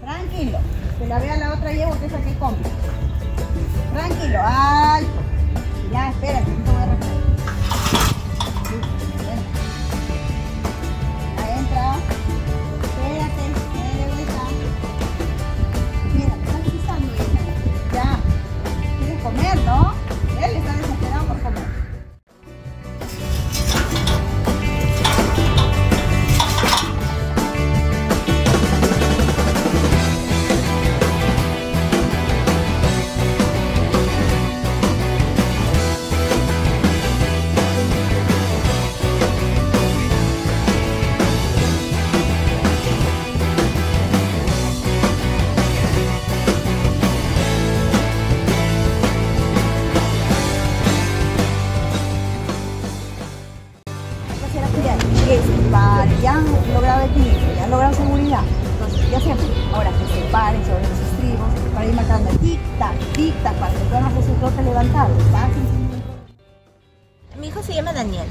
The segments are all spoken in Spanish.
Tranquilo, que la vea la otra yegua que es la que compra. Tranquilo, ay, ya, espérate, no te voy a arreglar. Ya han logrado equilibrio, ya han logrado seguridad, entonces ya siempre, ahora que se paren sobre los estribos, para ir marcando tic-tac, para que puedan hacer sus trotes levantados. Mi hijo se llama Daniel.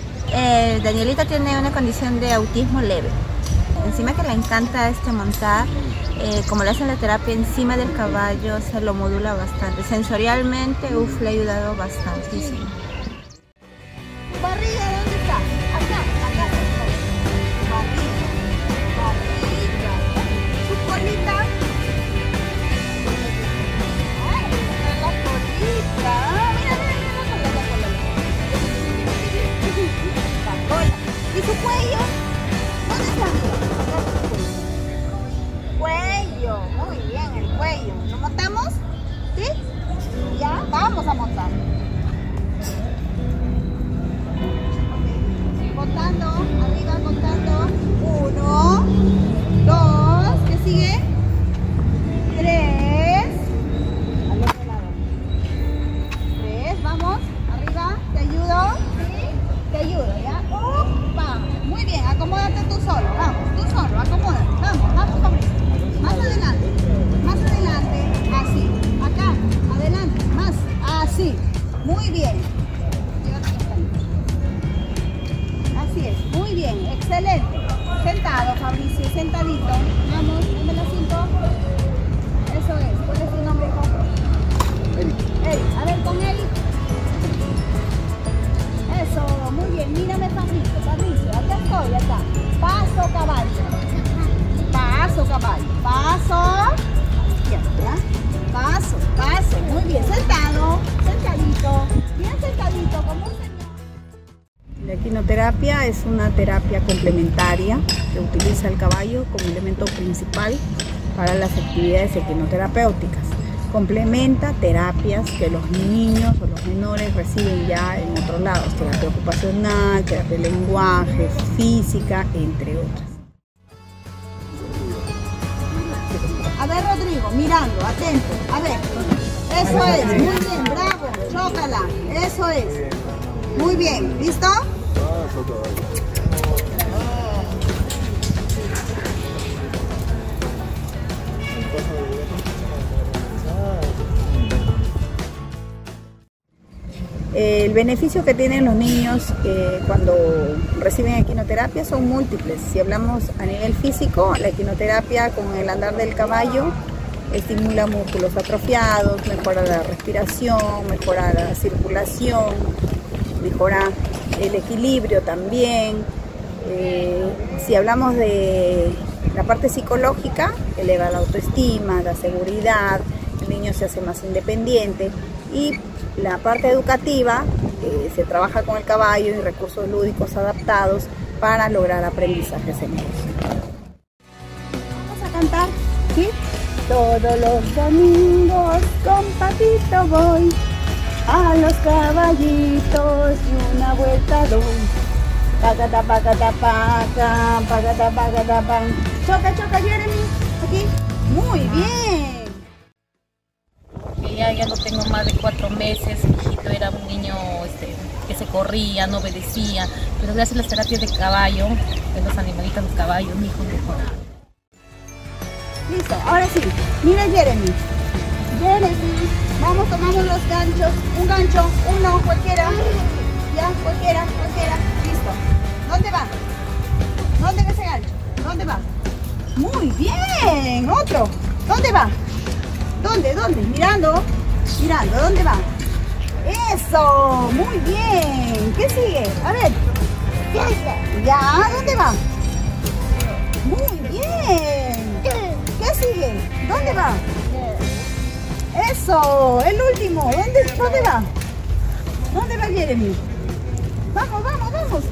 Danielita tiene una condición de autismo leve. Encima que le encanta montar, como le hacen la terapia encima del caballo, se lo modula bastante. Sensorialmente, le ha ayudado bastantísimo. Barriga, ¿dónde está? Acá. ¿Y su cuello? ¿Dónde está? Cuello, muy bien, el cuello. ¿Lo montamos? ¿Sí? Ya, vamos a montar. Contando, arriba, contando. 1, 2, ¿qué sigue? 3. Al otro lado. 3, vamos, arriba, te ayudo. Sí, te ayudo, ¿ya? Muy bien, acomódate tú solo, vamos, tú solo, acomódate, vamos, Fabricio. Más adelante, así, acá, adelante, más, así, muy bien. Así es, muy bien, excelente. Sentado, Fabricio, sentadito, vamos, dame el asiento. Eso es, ¿cuál es tu nombre, Jorge? Eric, a ver, con Eric. Eso, muy bien, mírame, Fabricio, acá estoy, acá. Paso, caballo. Paso. Izquierda, ¿ya? Paso. Muy bien, sentado, sentadito. Bien sentadito, como un señor. La equinoterapia es una terapia complementaria que utiliza el caballo como elemento principal para las actividades equinoterapéuticas. Complementa terapias que los niños o los menores reciben ya en otros lados, terapia ocupacional, terapia de lenguaje, física, entre otras. A ver, Rodrigo, mirando, atento, a ver, eso es, muy bien, bravo, chócala, eso es, muy bien, ¿listo? El beneficio que tienen los niños cuando reciben equinoterapia son múltiples. Si hablamos a nivel físico, la equinoterapia con el andar del caballo estimula músculos atrofiados, mejora la respiración, mejora la circulación, mejora el equilibrio también. Si hablamos de la parte psicológica, eleva la autoestima, la seguridad, el niño se hace más independiente. Y la parte educativa, se trabaja con el caballo y recursos lúdicos adaptados para lograr aprendizajes en ellos. Vamos a cantar, ¿sí? Todos los domingos con Patito voy, a los caballitos y una vuelta doy. Pacata, pacata, paca, pacata, pacata, pan. Choca, Jeremy, aquí. Muy bien. Ya no tengo más de 4 meses, mi hijito era un niño que se corría, no obedecía, pero gracias a las terapias de caballo, de los animalitos, los caballos, mi hijo mejoraba. Listo, ahora sí, mira Jeremy. Jeremy, vamos, tomamos los ganchos, un gancho, uno, cualquiera, ya, cualquiera, cualquiera, listo. ¿Dónde va? ¿Dónde va ese gancho? ¿Dónde va? Muy bien, otro. ¿Dónde va? ¿Dónde? ¿Dónde? Mirando, mirando, ¿dónde va? ¡Eso! ¡Muy bien! ¿Qué sigue? A ver. Ya, ¿dónde va? ¡Muy bien! ¿Qué sigue? ¿Dónde va? ¡Eso! ¡El último! ¿Dónde va? ¿Dónde va Jeremy? ¡Vamos, vamos, vamos!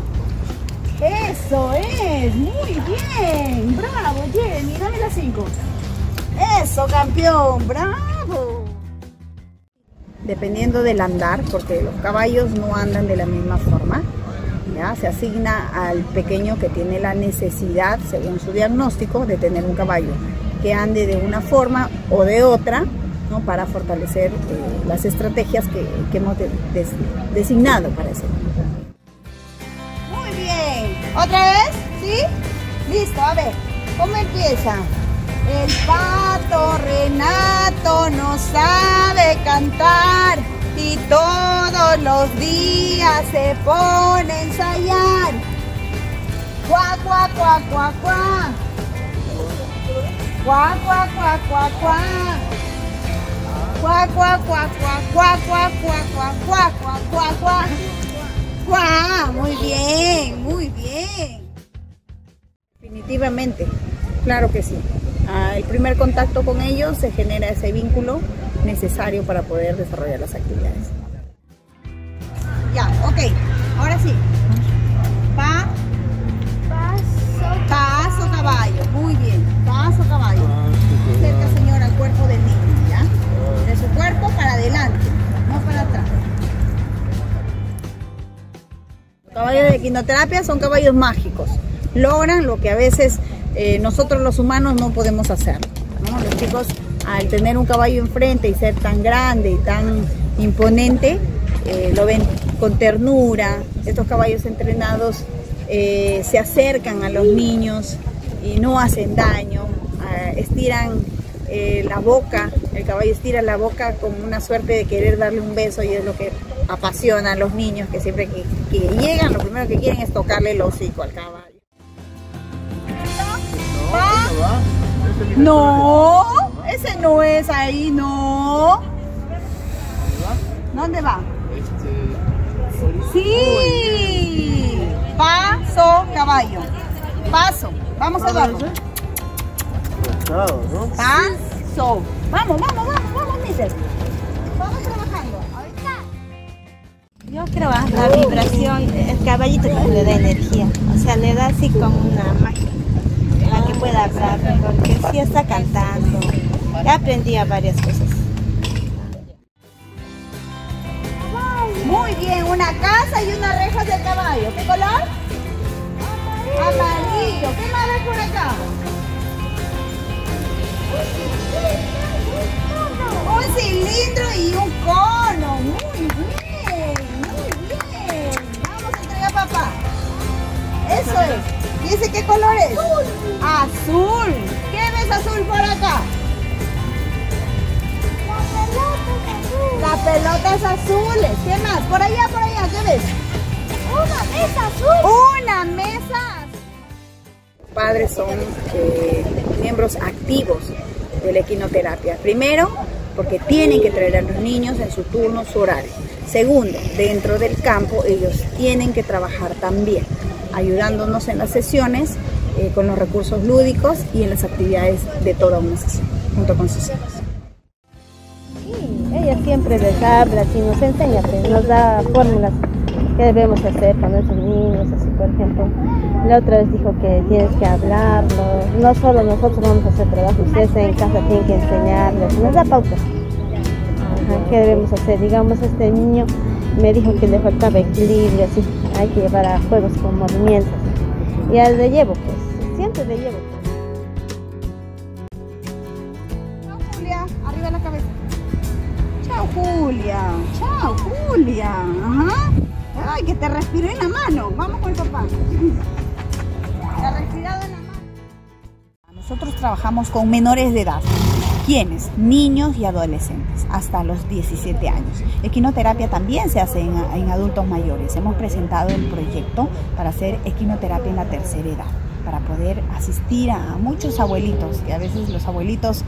¡Eso es! ¡Muy bien! ¡Bravo Jeremy! Dame las 5. ¡Eso, campeón! ¡Bravo! Dependiendo del andar, porque los caballos no andan de la misma forma, ¿ya? Se asigna al pequeño que tiene la necesidad, según su diagnóstico, de tener un caballo que ande de una forma o de otra, ¿no? Para fortalecer las estrategias que hemos designado para ese. Muy bien, ¿otra vez? ¿Sí? Listo, a ver, ¿cómo empieza? El pato Renato no sabe cantar y todos los días se pone a ensayar. Cuá, cuá, cuá, cuá, cuá. Cuá, cuá, cuá, cuá, cuá. Cuá, cuá, cuá, cuá, cuá, cuá, cuá, cuá, cuá, cuá, cuá, cuá. Cuá, muy bien, muy bien. Definitivamente, claro que sí. El primer contacto con ellos se genera ese vínculo necesario para poder desarrollar las actividades. Ya, ok, ahora sí. Paso caballo, muy bien, paso caballo. Acerca señora al cuerpo del niño, ¿ya? De su cuerpo para adelante, no para atrás. Los caballos de quinoterapia son caballos mágicos. Logran lo que a veces nosotros los humanos no podemos hacer, ¿no? Los chicos, al tener un caballo enfrente y ser tan grande y tan imponente, lo ven con ternura. Estos caballos entrenados se acercan a los niños y no hacen daño, estiran la boca, el caballo estira la boca con una suerte de querer darle un beso, y es lo que apasiona a los niños, que siempre que llegan lo primero que quieren es tocarle el hocico al caballo. No, ese no es ahí, no. ¿Dónde va? Sí. Paso, caballo. Paso. Vamos abajo. Paso. Vamos, vamos, vamos, vamos, mister. Vamos trabajando. Ahorita. Yo creo que la vibración, el caballito le da energía. O sea, le da así como una magia. Para que pueda hablar, porque sí está cantando. Ya aprendí varias cosas. Muy bien, una casa y unas rejas de caballo. ¿Qué color? Amarillo. ¿Qué más ves por acá? Un cilindro y un cono. Muy bien, muy bien. Vamos a entregar a papá. Eso es. Dice, ¿qué color es? Azul. Azul. ¿Qué ves azul por acá? La pelota es azul. Las pelotas azules. ¿Qué más? Por allá, ¿qué ves? Una mesa azul. Una mesa. Los padres son miembros activos de la equinoterapia. Primero, porque tienen que traer a los niños en su turno, su horario. Segundo, dentro del campo ellos tienen que trabajar también, ayudándonos en las sesiones, con los recursos lúdicos y en las actividades de toda una sesión, junto con sus hijos. Sí, ella siempre les habla, así nos enseña, nos da fórmulas que debemos hacer para nuestros niños, así por ejemplo. La otra vez dijo que tienes que hablarlo, no solo nosotros vamos a hacer trabajo, ustedes en casa tienen que enseñarles, nos da pautas. Ajá, ¿qué debemos hacer? Digamos, este niño me dijo que le faltaba equilibrio, así. Hay que llevar a juegos con movimientos. Y al de llevo, pues, siempre le llevo. Chao, Julia. Arriba la cabeza. Chao, Julia. Chao, Julia. Ajá. Ay, que te respiré en la mano. Vamos con el papá. Te ha respirado en la mano. Nosotros trabajamos con menores de edad. ¿Quiénes? Niños y adolescentes, hasta los 17 años. Equinoterapia también se hace en adultos mayores. Hemos presentado el proyecto para hacer equinoterapia en la tercera edad, para poder asistir a muchos abuelitos, que a veces los abuelitos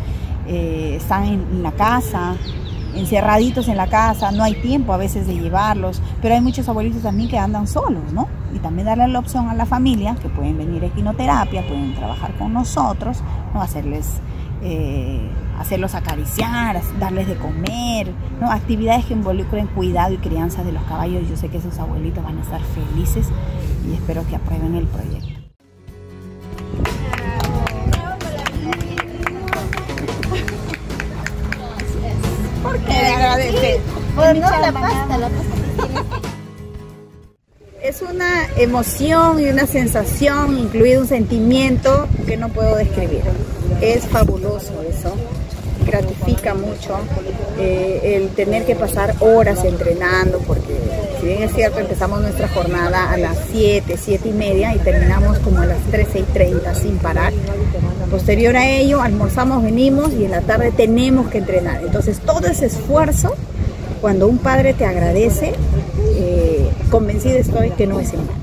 están en la casa, encerraditos en la casa, no hay tiempo a veces de llevarlos, pero hay muchos abuelitos también que andan solos, ¿no? Y también darle la opción a la familia, que pueden venir a equinoterapia, pueden trabajar con nosotros, ¿no? Hacerlos acariciar, darles de comer, ¿no? Actividades que involucren cuidado y crianza de los caballos. Yo sé que esos abuelitos van a estar felices y espero que aprueben el proyecto. ¿Por qué? Le agradece. Bueno, la pasta que tiene. Es una emoción y una sensación, incluido un sentimiento que no puedo describir. Es fabuloso eso, gratifica mucho el tener que pasar horas entrenando, porque si bien es cierto empezamos nuestra jornada a las 7, 7 y media y terminamos como a las 13:30 sin parar. Posterior a ello almorzamos, venimos y en la tarde tenemos que entrenar. Entonces todo ese esfuerzo, cuando un padre te agradece, convencida estoy que no es en vano.